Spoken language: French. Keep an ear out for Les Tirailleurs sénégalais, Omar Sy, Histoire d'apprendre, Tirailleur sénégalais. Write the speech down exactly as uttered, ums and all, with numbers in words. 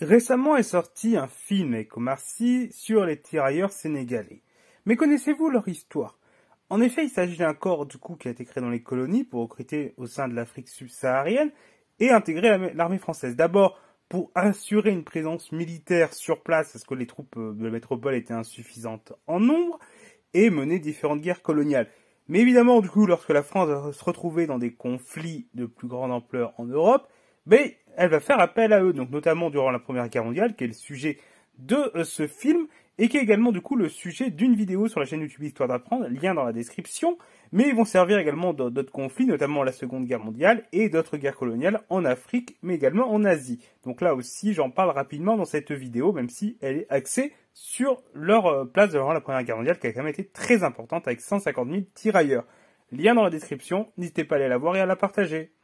Récemment est sorti un film avec Omar Sy sur les tirailleurs sénégalais. Mais connaissez-vous leur histoire? En effet, il s'agit d'un corps du coup qui a été créé dans les colonies pour recruter au sein de l'Afrique subsaharienne et intégrer l'armée française. D'abord, pour assurer une présence militaire sur place parce que les troupes de la métropole étaient insuffisantes en nombre et mener différentes guerres coloniales. Mais évidemment, du coup, lorsque la France se retrouvait dans des conflits de plus grande ampleur en Europe, mais elle va faire appel à eux, donc notamment durant la Première Guerre mondiale, qui est le sujet de ce film, et qui est également du coup le sujet d'une vidéo sur la chaîne YouTube Histoire d'apprendre, lien dans la description, mais ils vont servir également dans d'autres conflits, notamment la Seconde Guerre mondiale et d'autres guerres coloniales en Afrique, mais également en Asie. Donc là aussi, j'en parle rapidement dans cette vidéo, même si elle est axée sur leur place durant la Première Guerre mondiale, qui a quand même été très importante, avec cent cinquante mille tirailleurs. Lien dans la description, n'hésitez pas à aller la voir et à la partager.